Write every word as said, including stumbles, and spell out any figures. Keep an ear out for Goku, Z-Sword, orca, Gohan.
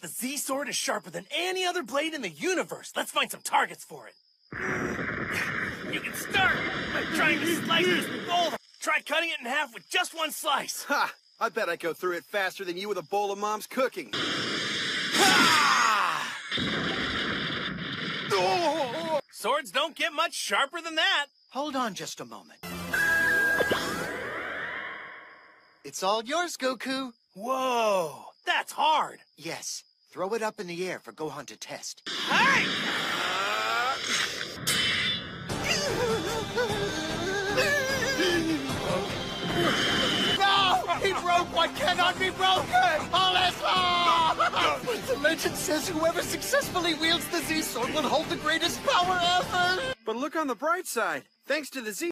that the Z-Sword is sharper than any other blade in the universe. Let's find some targets for it. You can start by trying to slice this bowl. Try cutting it in half with just one slice. Ha! I bet I go through it faster than you with a bowl of mom's cooking. Ha! Oh! Swords don't get much sharper than that. Hold on just a moment. It's all yours, Goku. Whoa! That's hard. Yes. Throw it up in the air for Gohan to test. Hey! No! He broke what cannot be broken! All is lost! But the legend says whoever successfully wields the Z-Sword will hold the greatest power ever! But look on the bright side. Thanks to the Z-Sword